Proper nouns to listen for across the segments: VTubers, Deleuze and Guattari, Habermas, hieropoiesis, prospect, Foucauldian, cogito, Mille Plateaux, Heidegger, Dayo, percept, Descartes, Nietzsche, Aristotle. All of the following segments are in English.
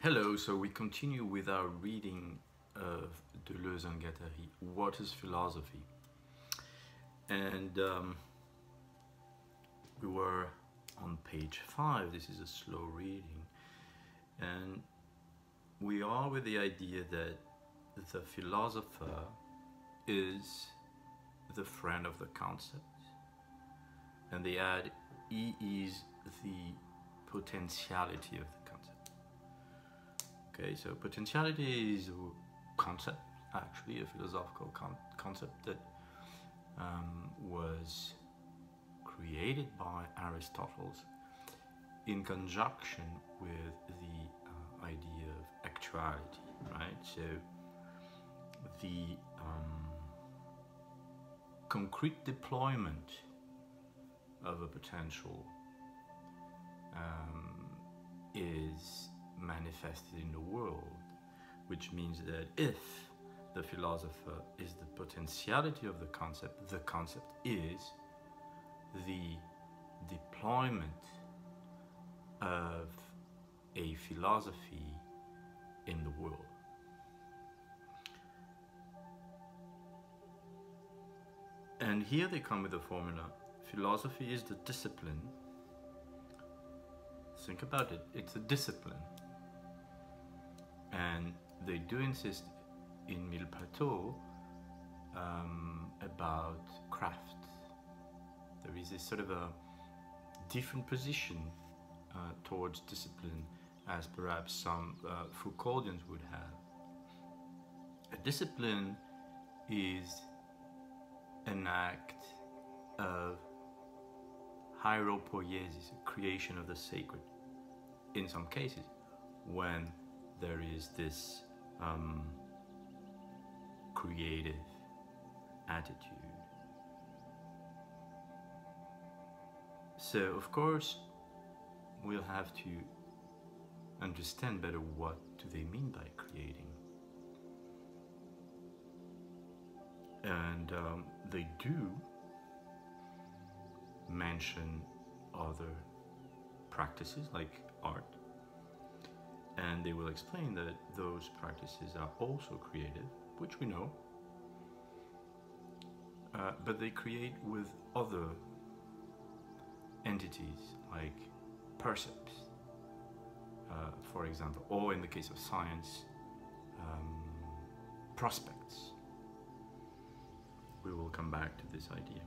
Hello, so we continue with our reading of Deleuze and Guattari, What is Philosophy? And we were on page 5, this is a slow reading, and we are with the idea that the philosopher is the friend of the concept, and they add, he is the potentiality of the concept. Okay, so potentiality is a concept, actually, a philosophical concept that was created by Aristotle in conjunction with the idea of actuality, right? So the concrete deployment of a potential is manifested in the world, which means that if the philosopher is the potentiality of the concept is the deployment of a philosophy in the world. And here they come with the formula, philosophy is the discipline. Think about it, it's a discipline. And they do insist in Mille Plateaux about craft. There is a sort of a different position towards discipline as perhaps some Foucauldians would have. A discipline is an act of hieropoiesis, creation of the sacred, in some cases, when there is this creative attitude. So, of course, we'll have to understand better what do they mean by creating. And they do mention other practices like art, and they will explain that those practices are also creative, which we know, but they create with other entities like percepts, for example, or in the case of science, prospects. We will come back to this idea.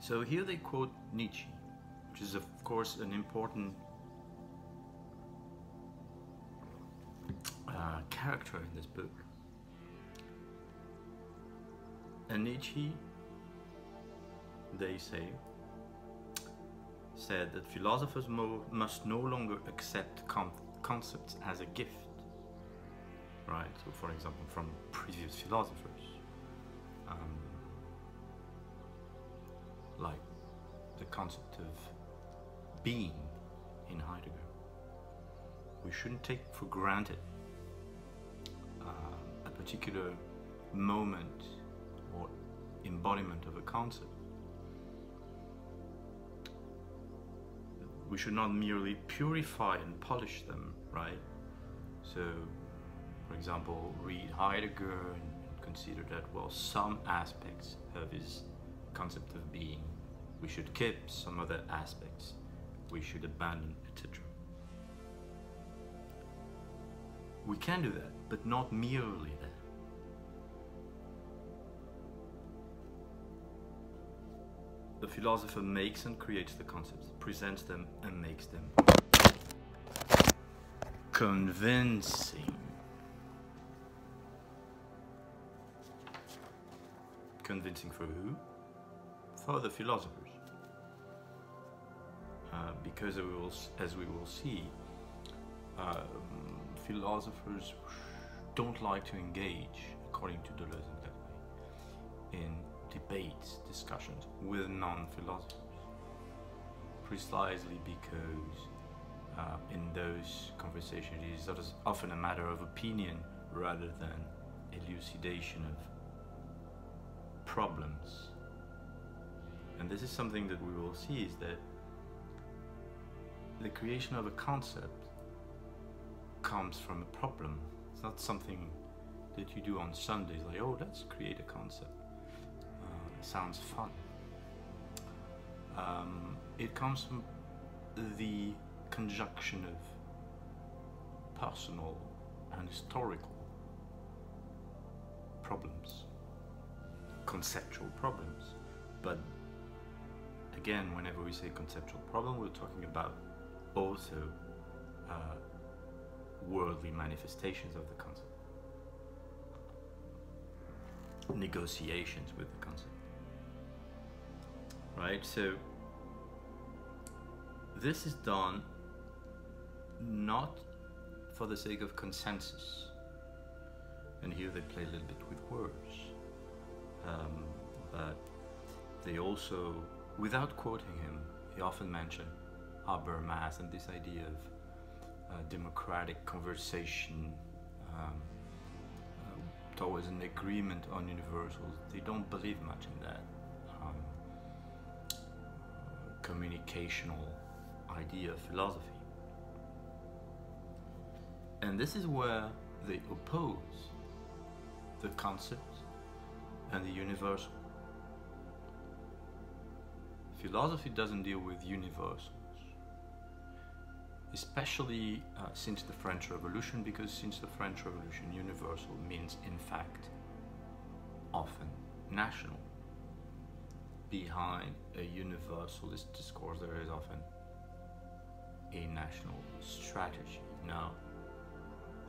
So here they quote Nietzsche, which is of course an important character in this book. And Nietzsche, they say, said that philosophers must no longer accept concepts as a gift, right? So for example, from previous philosophers, like the concept of being in Heidegger. We shouldn't take for granted a particular moment or embodiment of a concept. We should not merely purify and polish them, right? So, for example, read Heidegger and consider that, well, some aspects of his concept of being, we should keep, some other aspects we should abandon, etc. We can do that, but not merely that. The philosopher makes and creates the concepts, presents them and makes them convincing. Convincing for who? For the philosophers, because as we will see, philosophers don't like to engage, according to Deleuze and Guattari, in debates, discussions with non-philosophers, precisely because in those conversations it is often a matter of opinion rather than elucidation of problems. And this is something that we will see, is that the creation of a concept comes from a problem. It's not something that you do on Sundays, like, oh, let's create a concept. Sounds fun. It comes from the conjunction of personal and historical problems, conceptual problems. But again, whenever we say conceptual problem, we're talking about also worldly manifestations of the concept, negotiations with the concept, right? So this is done not for the sake of consensus, and here they play a little bit with words, but they also, without quoting him, he often mentioned Habermas and this idea of democratic conversation towards an agreement on universals. They don't believe much in that communicational idea of philosophy. And this is where they oppose the concept and the universal. Philosophy doesn't deal with universals, especially since the French Revolution, because since the French Revolution, universal means, in fact, often national. Behind a universalist discourse, there is often a national strategy. Now,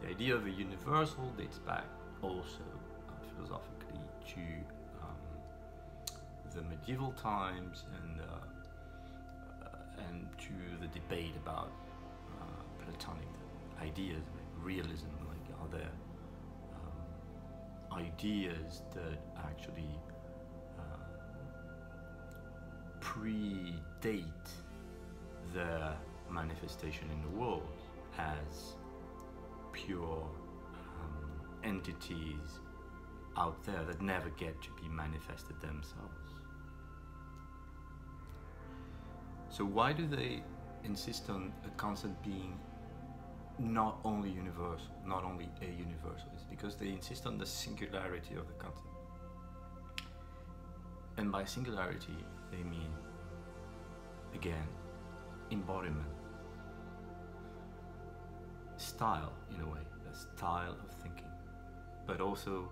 the idea of a universal dates back also philosophically to the medieval times and to the debate about Platonic ideas, like realism, like are there ideas that actually predate their manifestation in the world as pure entities out there that never get to be manifested themselves. So why do they insist on a concept being not only universal, not only a universal? It's because they insist on the singularity of the concept. And by singularity, they mean, again, embodiment, style, in a way, a style of thinking, but also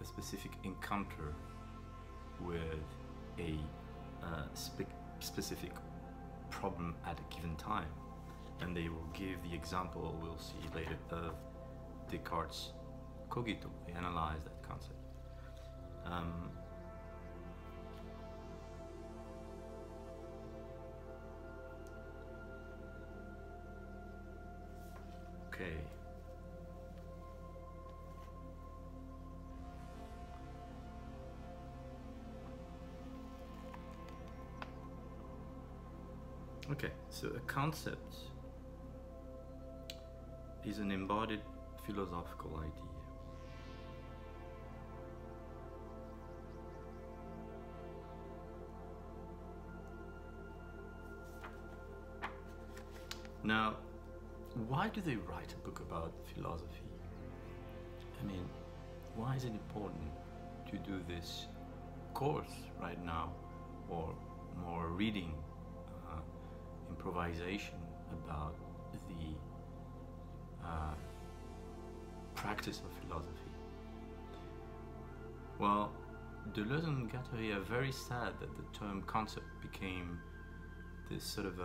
a specific encounter with a specific problem at a given time. And they will give the example, we'll see later, of Descartes' cogito. They analyze that concept. Okay. Okay, so a concept is an embodied philosophical idea. Now, why do they write a book about philosophy? I mean, why is it important to do this course right now, or more reading, improvisation about the practice of philosophy? Well, Deleuze and Guattari are very sad that the term concept became this sort of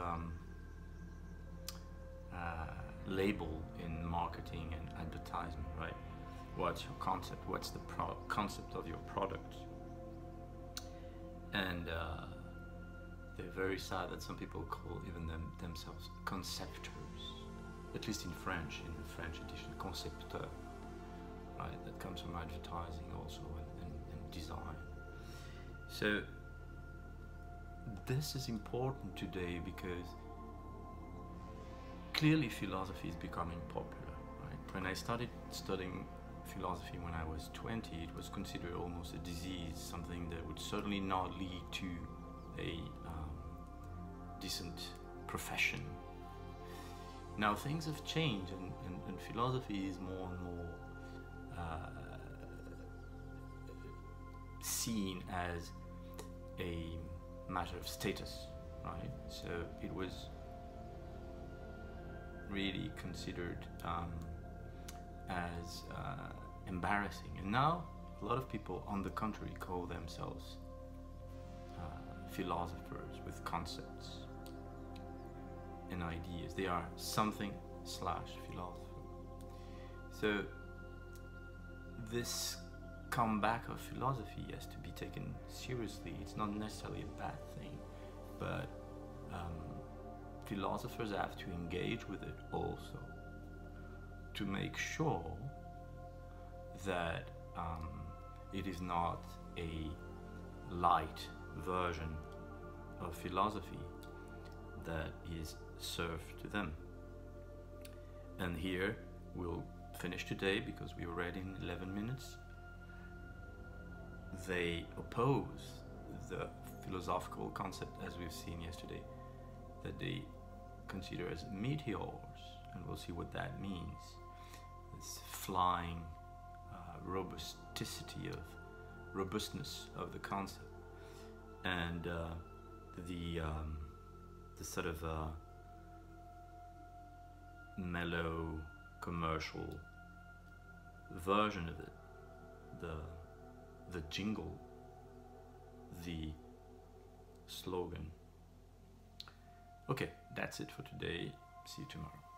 label in marketing and advertisement, right? What's your concept? What's the concept of your product? And they're very sad that some people call even themselves conceptors, at least in French, in the French edition, concepteur, right? That comes from advertising also and design. So this is important today because clearly philosophy is becoming popular, right? When I started studying philosophy when I was 20, it was considered almost a disease, something that would certainly not lead to a decent profession. Now things have changed, and philosophy is more and more seen as a matter of status, right? So it was really considered as embarrassing, and now a lot of people, on the contrary, call themselves philosophers with concepts and ideas. They are something / philosopher. So this comeback of philosophy has to be taken seriously. It's not necessarily a bad thing, but philosophers have to engage with it also to make sure that it is not a light version of philosophy that is served to them. And here we'll finish today, because we read in 11 minutes. They oppose the philosophical concept, as we've seen yesterday, that they consider as meteors, and we'll see what that means. This flying robustness of the concept, and the sort of mellow commercial version of it, the jingle, the slogan. Okay, that's it for today. See you tomorrow.